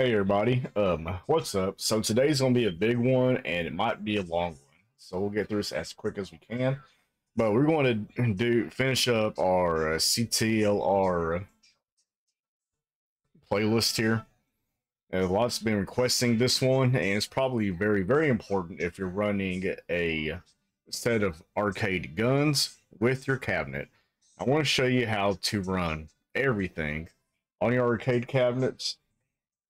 Hey everybody, what's up? So today's gonna be a big one and it might be a long one, so we'll get through this as quick as we can. But we're going to finish up our Ctrlr playlist here. Lots been requesting this one, and it's probably very, very important if you're running a set of arcade guns with your cabinet. I want to show you how to run everything on your arcade cabinets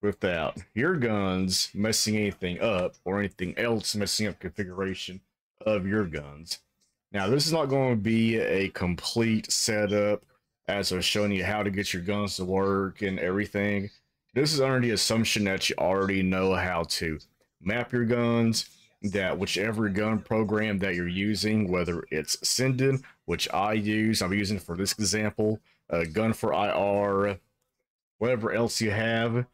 without your guns messing anything up or anything else messing up configuration of your guns. Now this is not going to be a complete setup as I was showing you how to get your guns to work and everything. This is under the assumption that you already know how to map your guns, that whichever gun program that you're using, whether it's Sinden, which I use, I'm using for this example, Gun4IR, whatever else you have.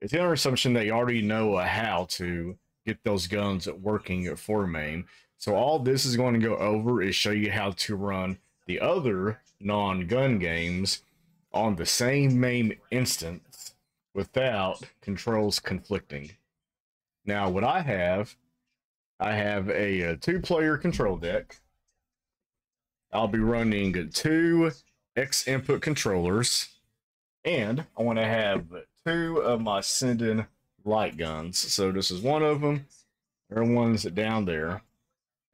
It's the assumption that you already know how to get those guns working for MAME. So all this is going to go over is show you how to run the other non-gun games on the same MAME instance without controls conflicting. Now what I have a two-player control deck. I'll be running two X input controllers, and I want to have two of my Sinden light guns. So this is one of them. Everyone's down there.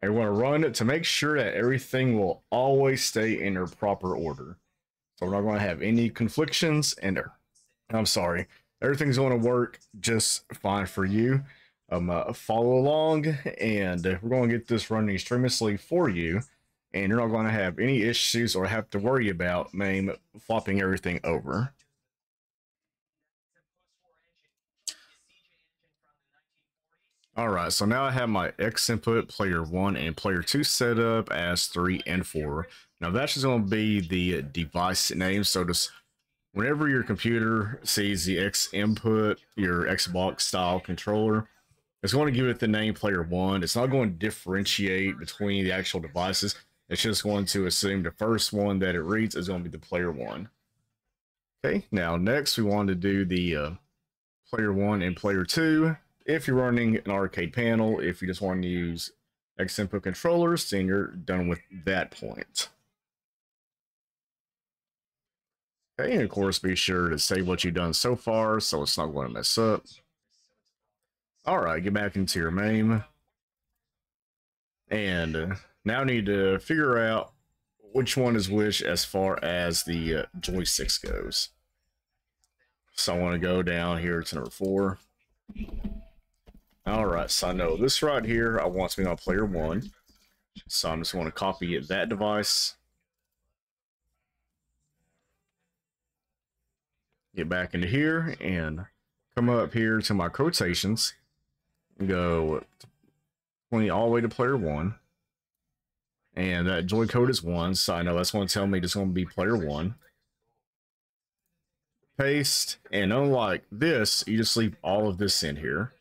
I want to run it to make sure that everything will always stay in their proper order. So we're not going to have any conflictions, and I'm sorry, everything's going to work just fine for you. Follow along, and we're going to get this running streamlessly for you, and you're not going to have any issues or have to worry about MAME flopping everything over. All right, so now I have my X input player 1 and player 2 set up as 3 and 4. Now that's just going to be the device name. So just whenever your computer sees the X input, your Xbox style controller, it's going to give it the name player 1. It's not going to differentiate between the actual devices. It's just going to assume the first one that it reads is going to be the player 1. Okay, now next we want to do the player 1 and player 2. If you're running an arcade panel, if you just want to use X input controllers, then you're done with that point. Okay, and of course, be sure to save what you've done so far so it's not going to mess up. All right, get back into your MAME. And now I need to figure out which one is which as far as the joysticks goes. So I want to go down here to number 4. All right, so I know this right here, I want to be on player 1. So I'm just going to copy that device. Get back into here and come up here to my quotations. Go all the way to player 1. And that joy code is 1, so I know that's going to tell me it's going to be player 1. Paste, and unlike this, you just leave all of this in here.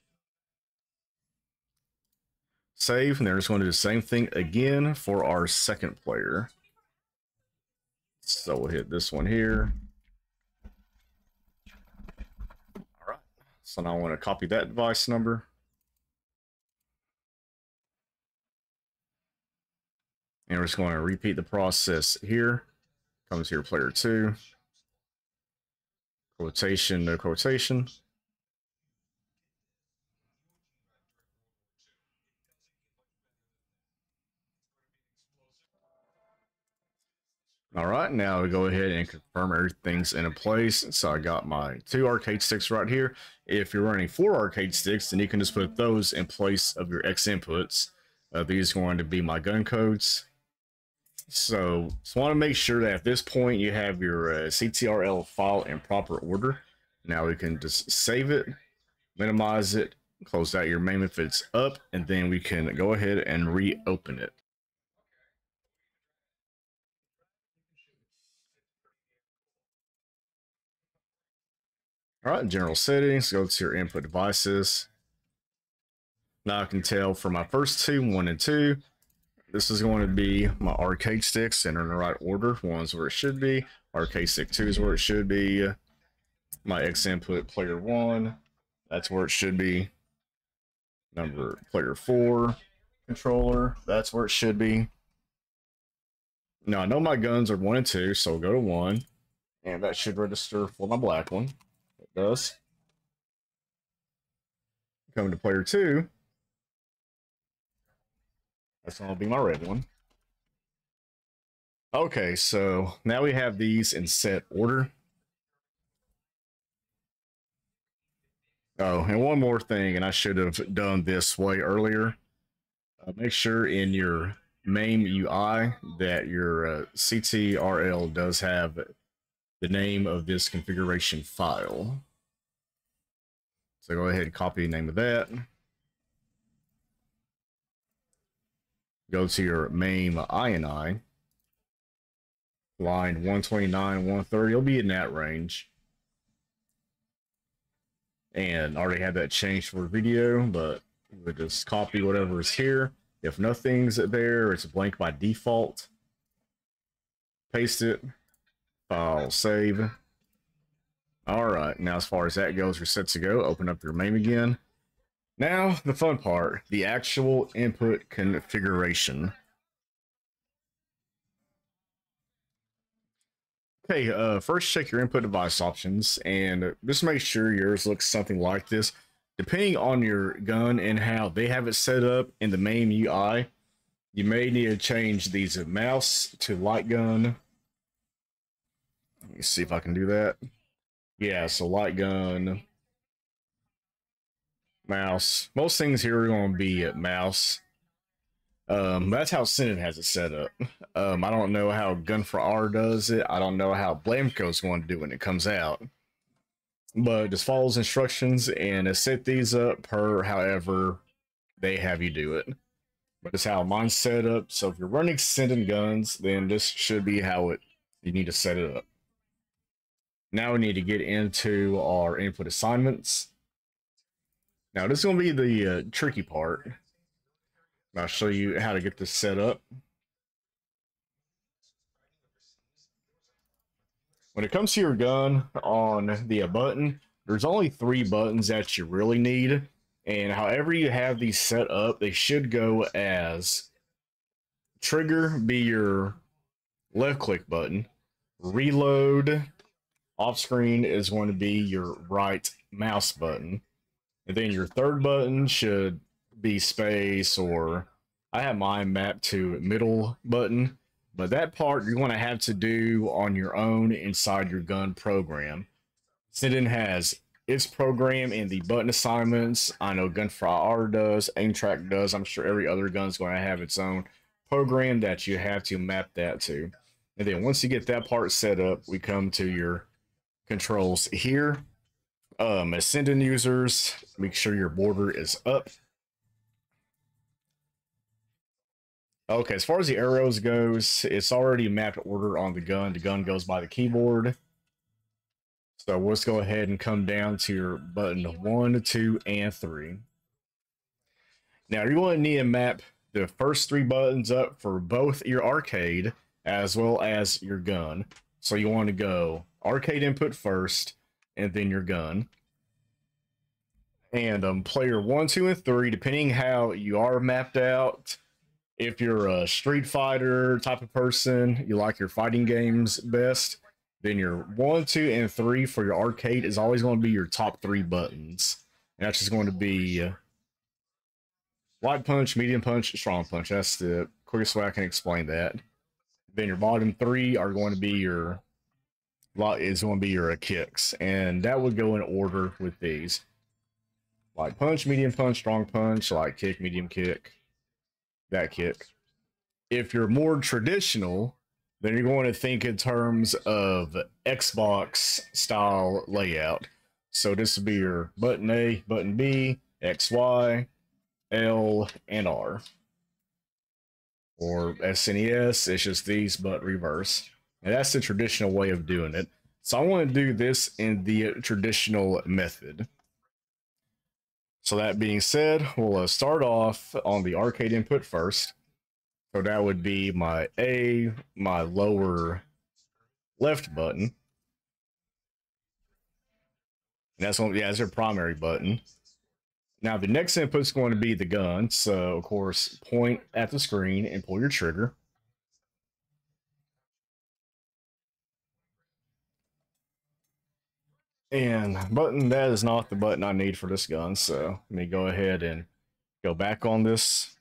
Save, and they're just going to do the same thing again for our second player. So we'll hit this one here. All right, so now I want to copy that device number and we're just going to repeat the process here. Comes here, player 2, quotation, no quotation. All right, now we go ahead and confirm everything's in place. So I got my 2 arcade sticks right here. If you're running 4 arcade sticks, then you can just put those in place of your X inputs. These are going to be my gun codes. So just want to make sure that at this point you have your Ctrl file in proper order. Now we can just save it, minimize it, close out your MAME if it's up, and then we can go ahead and reopen it. All right, general settings, go to your input devices. Now I can tell for my first two, 1 and 2, this is going to be my arcade sticks and in the right order. 1's where it should be, arcade stick 2's where it should be. My X input player 1, That's where it should be. Number player 4 controller. That's where it should be. Now I know my guns are 1 and 2, so we'll go to 1, and that should register for my black one. It does. Come to player 2. That's gonna be my red one. Okay, so now we have these in set order. Oh, and one more thing, and I should have done this way earlier. Make sure in your MAME UI that your Ctrl does have the name of this configuration file. So go ahead and copy the name of that. Go to your MAME INI. Line 129, 130, it'll be in that range. And I already had that changed for video, but we'll just copy whatever is here. If nothing's there, it's blank by default. Paste it. File, save. All right, now as far as that goes, you're set to go. Open up your MAME again. Now, the fun part, the actual input configuration. Okay, first check your input device options, and just make sure yours looks something like this. Depending on your gun and how they have it set up in the MAME UI, you may need to change these mouse to light gun. Let me see if I can do that. Yeah, so light gun, mouse. Most things here are going to be at mouse. That's how Sinden has it set up. I don't know how Gun4IR does it. I don't know how Blamco's going to do when it comes out. But just follow those instructions and set these up per however they have you do it. But it's how mine's set up. So if you're running Sinden guns, then this should be how you need to set it up. Now we need to get into our input assignments. Now this is going to be the tricky part. I'll show you how to get this set up. When it comes to your gun on the button, there's only 3 buttons that you really need. And however you have these set up, they should go as trigger be your left click button. Reload off screen is going to be your right mouse button. And then your third button should be space, or I have mine mapped to middle button, but that part you're going to have to do on your own inside your gun program. Sinden has its program and the button assignments. I know Gun4IR does, Aimtrack does. I'm sure every other gun's going to have its own program that you have to map that to. And then once you get that part set up, we come to your controls here. As Sinden users, make sure your border is up. Okay, as far as the arrows goes, it's already mapped order on the gun. The gun goes by the keyboard. So let's go ahead and come down to your button 1, 2, and 3. Now you're going to need to map the first 3 buttons up for both your arcade as well as your gun. So you want to go arcade input first and then your gun. And player 1, 2, and 3, depending how you are mapped out. If you're a Street Fighter type of person, you like your fighting games best, then your 1, 2, and 3 for your arcade is always going to be your top 3 buttons. And that's just going to be light punch, medium punch, strong punch. That's the quickest way I can explain that. Then your bottom 3 are going to be your kicks, and that would go in order with these: light punch, medium punch, strong punch, light kick, medium kick. That kick. If you're more traditional, then you're going to think in terms of Xbox style layout. So this would be your button A, button B, X, Y, L, and R. Or SNES, it's just these but reverse. And that's the traditional way of doing it. So I want to do this in the traditional method. So that being said, we'll start off on the arcade input first. So that would be my A, my lower left button. And that's what, yeah, that's your primary button. Now the next input is going to be the gun. So of course, point at the screen and pull your trigger. And button, that is not the button I need for this gun. So let me go ahead and go back on this.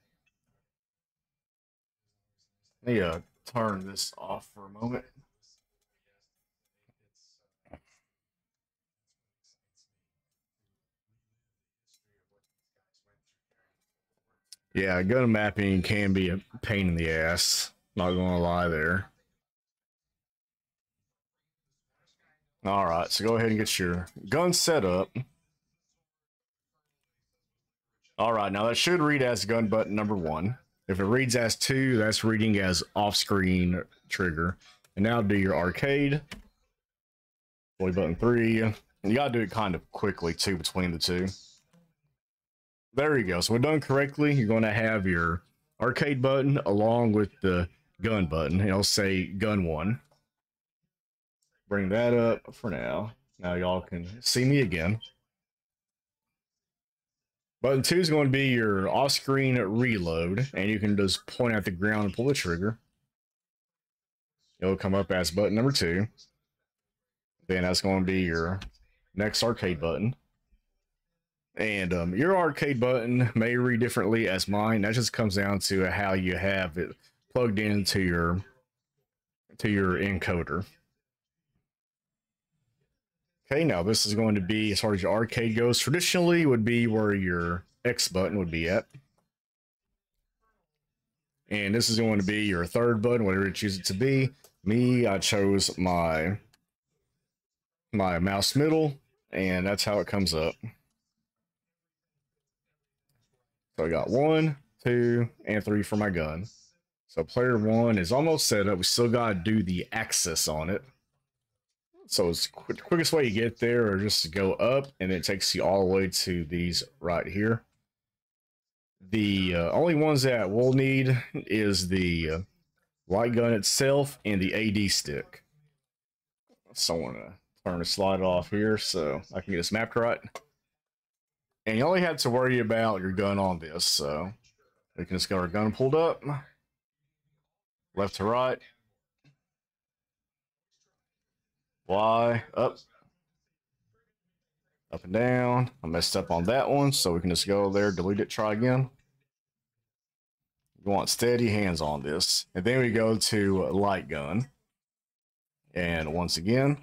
Let me turn this off for a moment. Yeah, gun mapping can be a pain in the ass. Not gonna lie there. All right, so go ahead and get your gun set up. All right, now that should read as gun button number 1. If it reads as 2, that's reading as off-screen trigger. And now do your arcade. Play button 3. You gotta do it kind of quickly too between the two. There you go. So when done correctly, you're going to have your arcade button along with the gun button. It'll say gun 1. Bring that up for now. Now y'all can see me again. Button 2 is going to be your off-screen reload, and you can just point at the ground and pull the trigger. It'll come up as button number 2. Then that's going to be your next arcade button. And your arcade button may read differently as mine. That just comes down to how you have it plugged into your encoder. Okay, now this is going to be, as far as your arcade goes, traditionally would be where your X button would be at. And this is going to be your third button, whatever you choose it to be. Me, I chose my mouse middle, and that's how it comes up. So I got 1, 2, and 3 for my gun. So player 1 is almost set up. We still got to do the axis on it. So it's the quickest way you get there or just to go up, and it takes you all the way to these right here. The only ones that we'll need is the light gun itself and the AD stick. So I want to turn the slide off here so I can get this mapped right. And you only had to worry about your gun on this, so we can just get our gun pulled up, left to right, Y, up, up and down. I messed up on that one, so we can just go there, delete it, try again. You want steady hands on this. And then we go to light gun. And once again,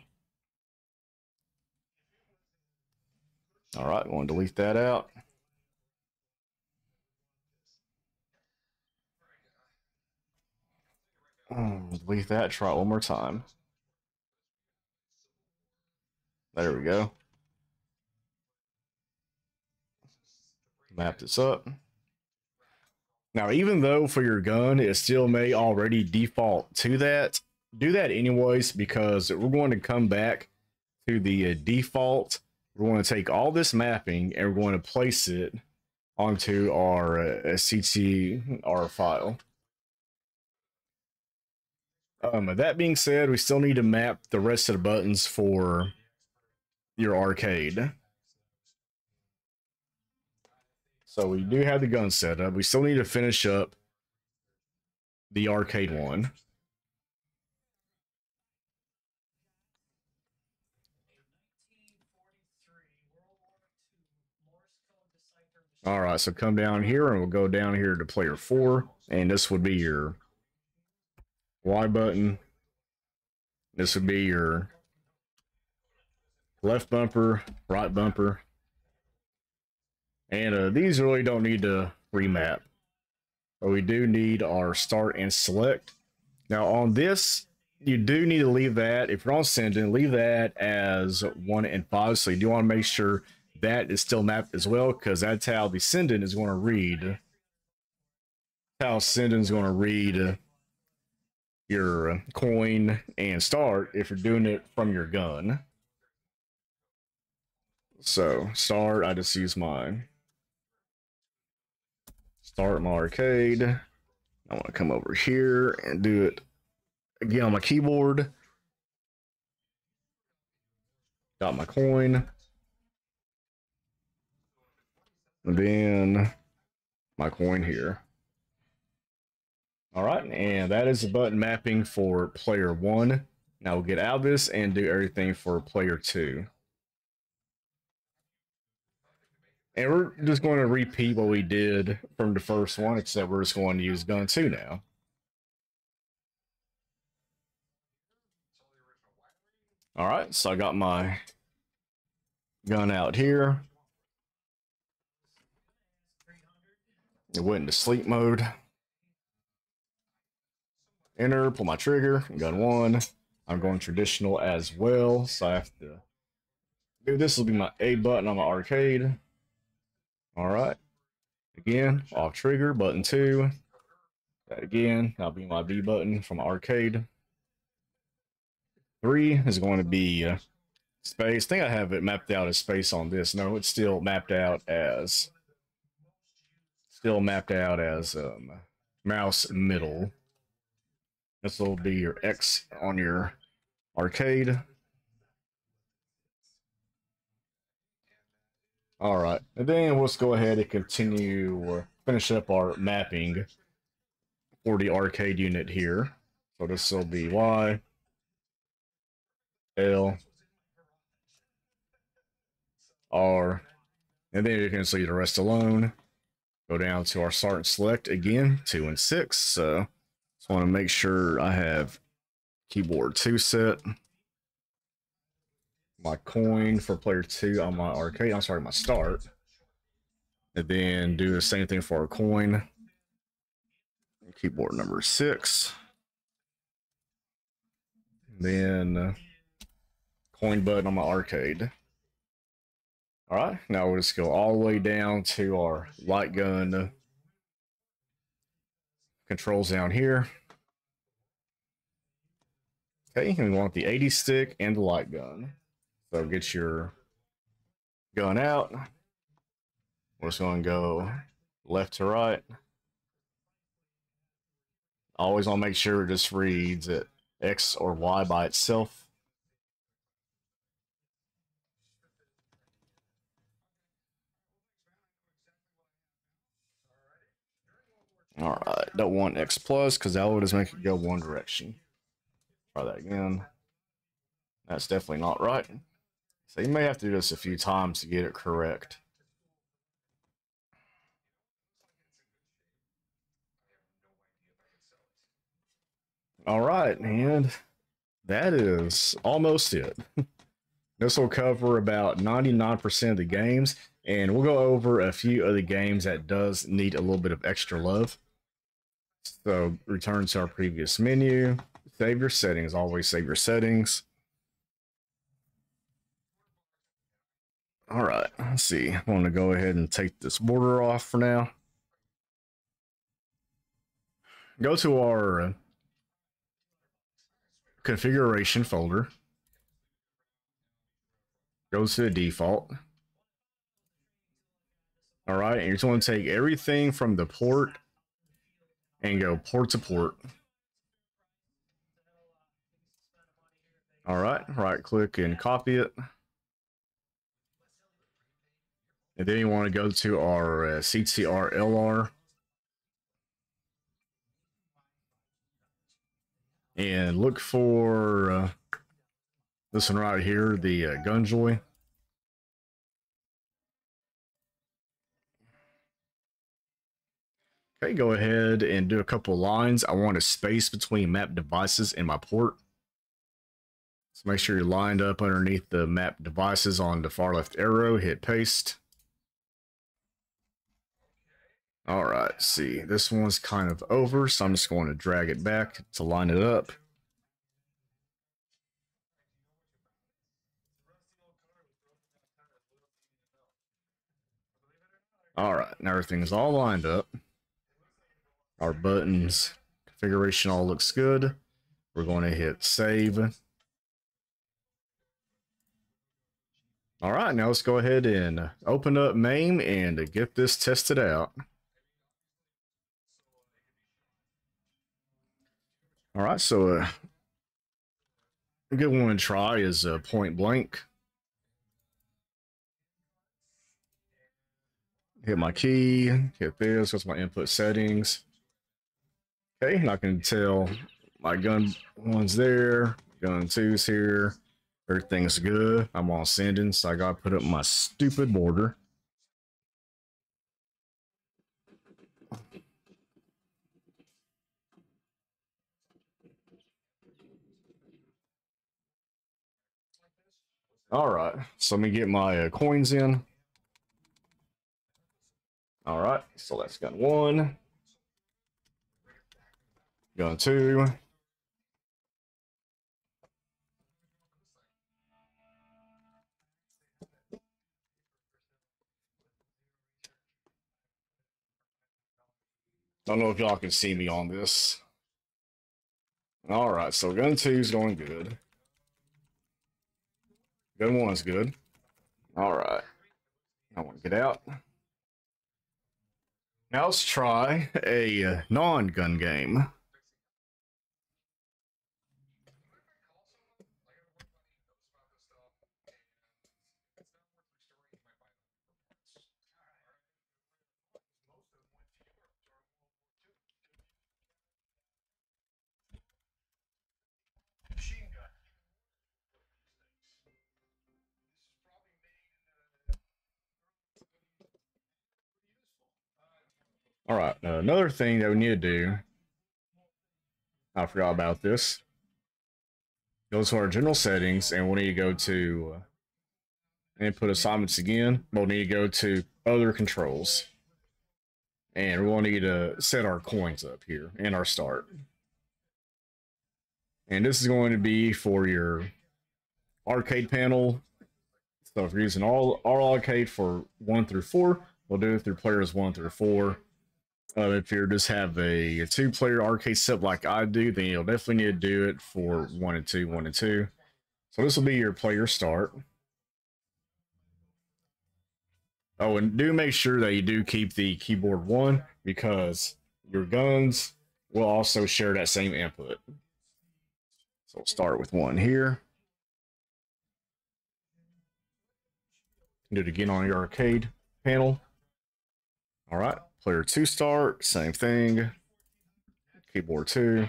all right, I want to delete that out. Delete that, try it one more time. There we go. Map this up. Now, even though for your gun, it still may already default to that, do that anyways, because we're going to come back to the default. We're going to take all this mapping and we're going to place it onto our CTR file. That being said, we still need to map the rest of the buttons for your arcade. So we do have the gun set up. We still need to finish up the arcade one. All right, so come down here and we'll go down here to player 4, and this would be your Y button. This would be your left bumper, right bumper. And these really don't need to remap, but we do need our start and select. Now on this, you do need to leave that, if you're on Sinden, leave that as 1 and 5. So you do want to make sure that is still mapped as well, because that's how the Sinden is going to read. How Sinden is going to read your coin and start if you're doing it from your gun. So start, I just use mine. Start my arcade. I want to come over here and do it again on my keyboard. Got my coin. then my coin here. All right, and that is the button mapping for player one. Now we'll get out of this and do everything for player two. And we're just going to repeat what we did from the first one, except we're just going to use gun two now. All right, so I got my gun out here. It went into sleep mode. Enter, pull my trigger, gun one. I'm going traditional as well, so I have to do this. Will be my A button on my arcade. All right, again, off trigger, button two. That again, that'll be my B button from my arcade. Three is going to be space. I think I have it mapped out as space on this. No, it's still mapped out as mouse middle. This will be your X on your arcade. All right, and then let's go ahead and continue, finish up our mapping for the arcade unit here. So this will be Y, L, R, and then you can just leave the rest alone. Go down to our start and select again, 2 and 6. So just want to make sure I have keyboard 2 set. My coin for player 2 on my arcade. I'm sorry, my start. And then do the same thing for our coin. Keyboard number 6. And then coin button on my arcade. All right, now we'll just go all the way down to our light gun controls down here. Okay, and we want the 80 stick and the light gun. So get your gun out. We're just going to go left to right. Always want to make sure it just reads it X or Y by itself. All right, don't want X plus because that will just make it go one direction. Try that again. That's definitely not right. So you may have to do this a few times to get it correct. All right, and that is almost it. This will cover about 99% of the games, and we'll go over a few other games that does need a little bit of extra love. So return to our previous menu, save your settings, always save your settings. All right, let's see. I want to go ahead and take this border off for now. Go to our configuration folder. Go to the default. All right, and you just want to take everything from the port and go port to port. All right, right click and copy it. And then you want to go to our Ctrlr and look for this one right here, the Gunjoy. Okay, go ahead and do a couple lines. I want a space between map devices and my port. So make sure you're lined up underneath the map devices on the far left arrow, hit paste. All right, see, this one's kind of over, so I'm just going to drag it back to line it up. All right, now everything's all lined up. Our buttons configuration all looks good. We're going to hit save. All right, now let's go ahead and open up MAME and get this tested out. All right, so a good one to try is point blank. hit my key, hit this, that's my input settings. Okay, and I can tell my gun one's there, gun two's here, everything's good. I'm on Sinden, so I gotta put up my stupid border. All right, so let me get my coins in. All right, so that's gun one, gun two. Don't know if y'all can see me on this. All right, so gun two is going good. Gun one's good. All right. I want to get out. Now let's try a non-gun game. All right, another thing that we need to do, I forgot about this, go to our general settings, and we'll need to go to input assignments again. We'll need to go to other controls, and we'll need to set our coins up here and our start. And this is going to be for your arcade panel. So if you're using all our arcade for 1 through 4, we'll do it through players 1 through 4. If you just have a two-player arcade set like I do, then you'll definitely need to do it for 1 and 2, 1 and 2. So this will be your player start. Oh, and do make sure that you do keep the keyboard 1, because your guns will also share that same input. So we'll start with 1 here. Do it again on your arcade panel. All right. Player 2 start, same thing, keyboard 2,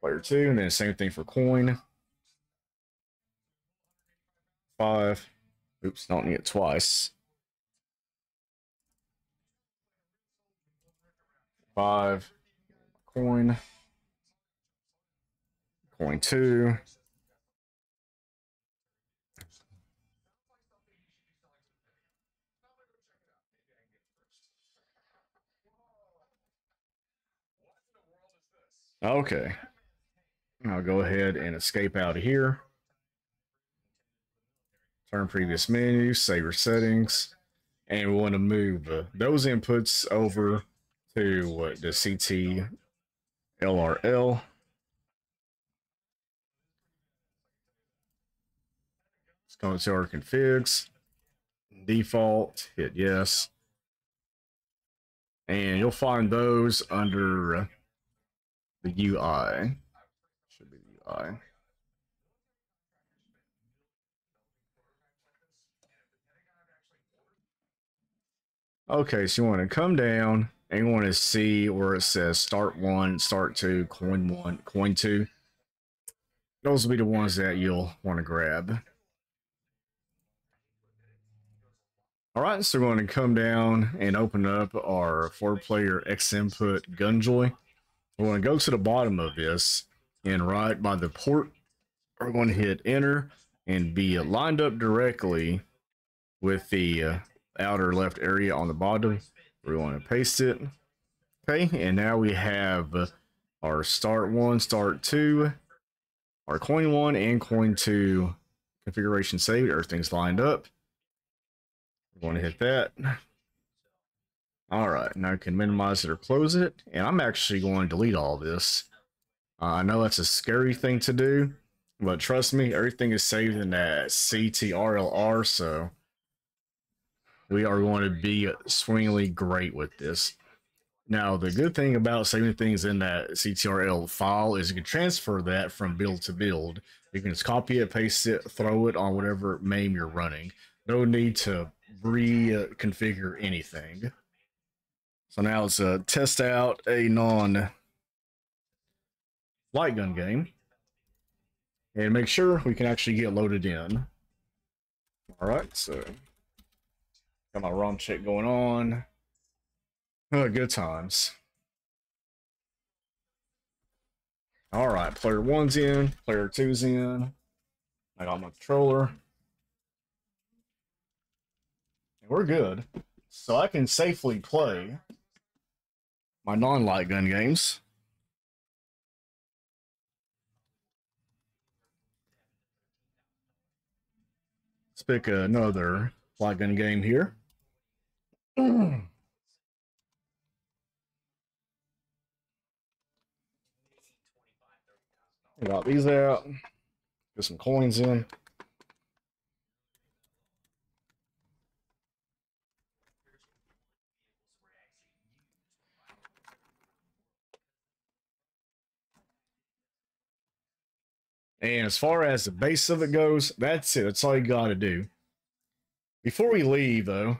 player 2, and then same thing for coin, 5, oops, don't need it twice, 5, coin, coin 2, okay, I'll go ahead and escape out of here. Turn previous menu, save your settings, and we want to move those inputs over to the Ctrll. Let's go into our configs, default, hit yes, and you'll find those under. The UI should be the UI. Okay, so you want to come down and you want to see where it says start 1, start 2, coin 1, coin 2. Those will be the ones that you'll want to grab. All right, so we're going to come down and open up our 4-player X input Gunjoy. We're going to go to the bottom of this, and right by the port, we're going to hit enter and be lined up directly with the outer left area on the bottom. We're going to paste it. Okay, and now we have our start 1, start 2, our coin 1 and coin 2 configuration saved. Everything's lined up. We're going to hit that. All right, now I can minimize it or close it, and I'm actually going to delete all this. I know that's a scary thing to do, but trust me, everything is saved in that Ctrlr, so we are going to be swingingly great with this. Now, the good thing about saving things in that Ctrl file is you can transfer that from build to build. You can just copy it, paste it, throw it on whatever MAME you're running. No need to reconfigure anything. So now let's test out a non-light gun game and make sure we can actually get loaded in. All right, so got my ROM check going on. Good times. All right, player one's in, player two's in. I got my controller. And we're good. So I can safely play my non-light gun games. Let's pick another light gun game here. Got these out. Get some coins in. And as far as the base of it goes, that's it. That's all you got to do. Before we leave, though,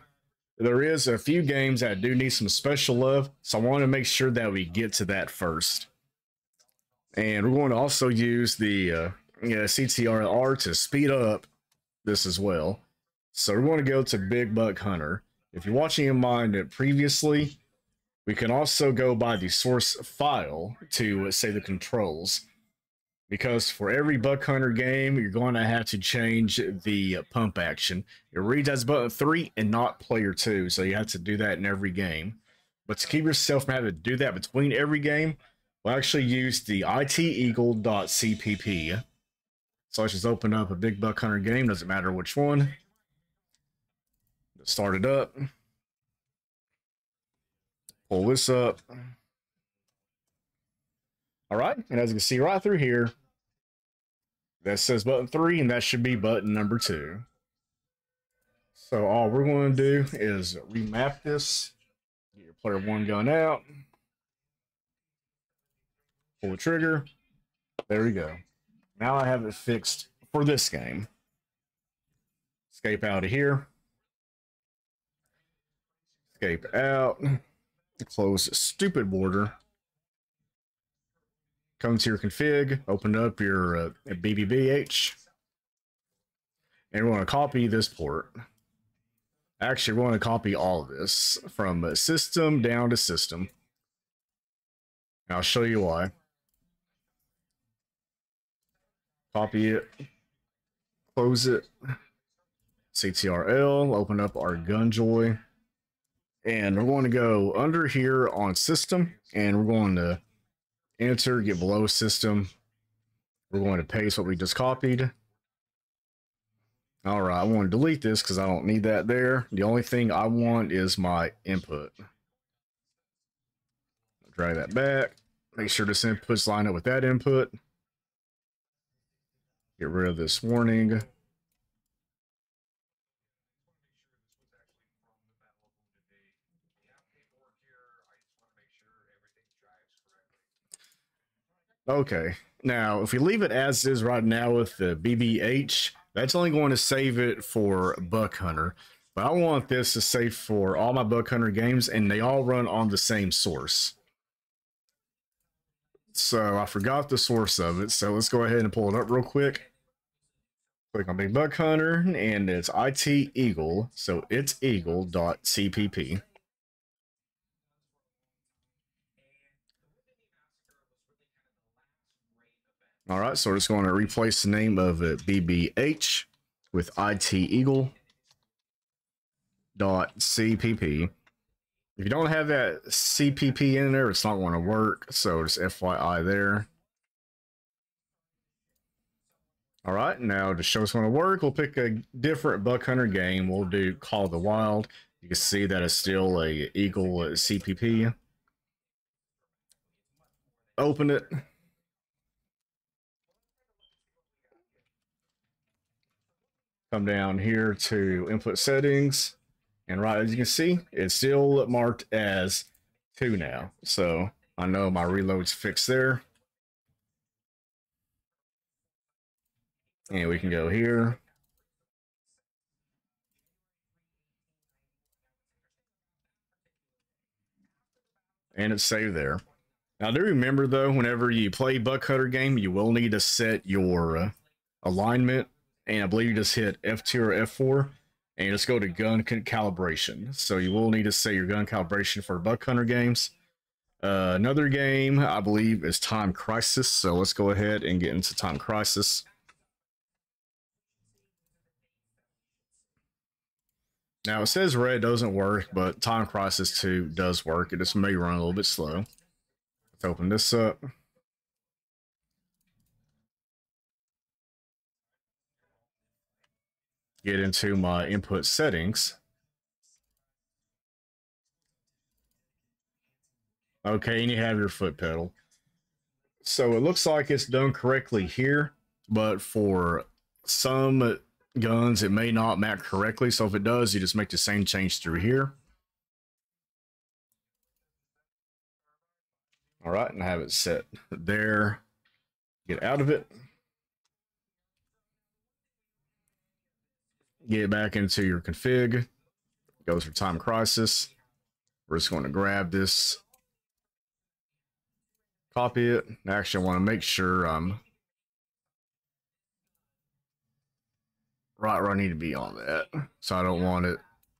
there is a few games that do need some special love, so I want to make sure that we get to that first. And we're going to also use the Ctrlr to speed up this as well. So we're going to go to Big Buck Hunter. If you're watching in mind previously, we can also go by the source file to say the controls. Because for every Buck Hunter game, you're going to have to change the pump action. It reads as button 3 and not player 2, so you have to do that in every game. But to keep yourself from having to do that between every game, we'll actually use the iteagle.cpp. So I just open up a Big Buck Hunter game, doesn't matter which one. Just start it up. Pull this up. All right, and as you can see right through here, that says button 3, and that should be button number 2. So all we're going to do is remap this. Get your player 1 gun out. Pull the trigger. There we go. Now I have it fixed for this game. Escape out of here. Escape out. Close the stupid border. Come to your config. Open up your BBBH. And we want to copy this port. Actually, we want to copy all of this from system down to system. And I'll show you why. Copy it, close it, Ctrl, open up our Gunjoy, and we're going to go under here on system, and we're going to enter, get below system. We're going to paste what we just copied. All right, I want to delete this because I don't need that there. The only thing I want is my input. Drag that back, make sure this inputs line up with that input. Get rid of this warning. Okay, now if we leave it as is right now with the BBH, that's only going to save it for Buck Hunter. But I want this to save for all my Buck Hunter games, and they all run on the same source. So I forgot the source of it, so let's go ahead and pull it up real quick. Click on Big Buck Hunter, and it's iteagle, so it's iteagle.cpp. All right, so we're just going to replace the name of it, BBH, with iteagle.cpp. If you don't have that CPP in there, it's not going to work. So just FYI there. All right, now to show it's going to work, we'll pick a different Buck Hunter game. We'll do Call of the Wild. You can see that it's still a eagle CPP. Open it. Come down here to input settings. And right, as you can see, it's still marked as 2 now. So I know my reload's fixed there. And we can go here. and it's saved there. Now, do remember though, whenever you play Buck Hunter game, you will need to set your alignment, and I believe you just hit F2 or F4 and just go to gun calibration. So you will need to set your gun calibration for Buck Hunter games. Another game I believe is Time Crisis, so let's go ahead and get into Time Crisis. Now it says red doesn't work, but Time Crisis 2 does work. It just may run a little bit slow. Let's open this up. Get into my input settings. Okay, and you have your foot pedal. So it looks like it's done correctly here, but for some guns, it may not map correctly. So if it does, you just make the same change through here. All right, and I have it set there. Get out of it. Get back into your config. Goes for Time Crisis. We're just going to grab this. Copy it. Actually, I want to make sure I'm right where I need to be on that. So I don't want it.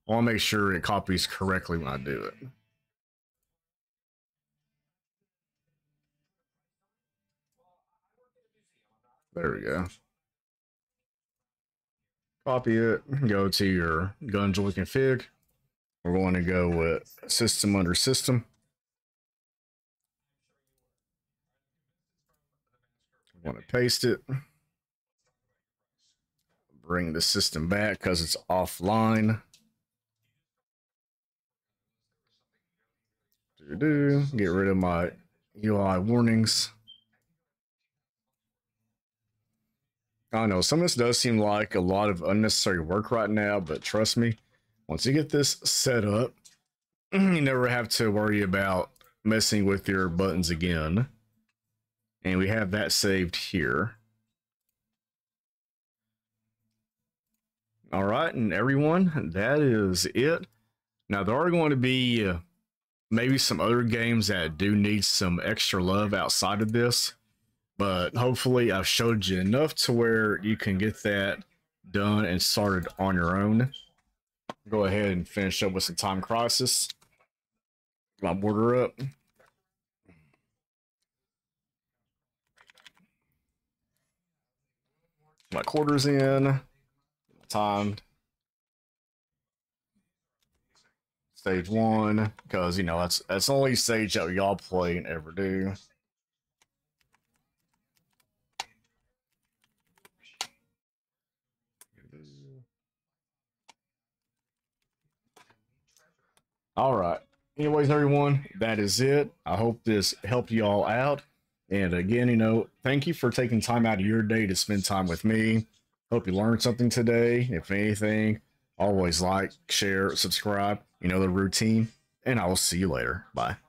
I want to make sure it copies correctly when I do it. There we go. Copy it. Go to your gunjoy config. We're going to go with system under system. Want to paste it, bring the system back because it's offline. Get rid of my UI warnings. I know some of this does seem like a lot of unnecessary work right now, but trust me, once you get this set up, you never have to worry about messing with your buttons again. And we have that saved here. All right, and everyone, that is it. Now, there are going to be maybe some other games that do need some extra love outside of this, but hopefully I've showed you enough to where you can get that done and started on your own. Go ahead and finish up with some Time Crisis. Get my border up. My quarters in, timed, stage one, because you know that's the only stage that y'all play and ever do. All right. Anyways, everyone, that is it. I hope this helped y'all out. And again, you know, thank you for taking time out of your day to spend time with me. Hope you learned something today. If anything, always like, share, subscribe, you know, the routine, and I will see you later. Bye.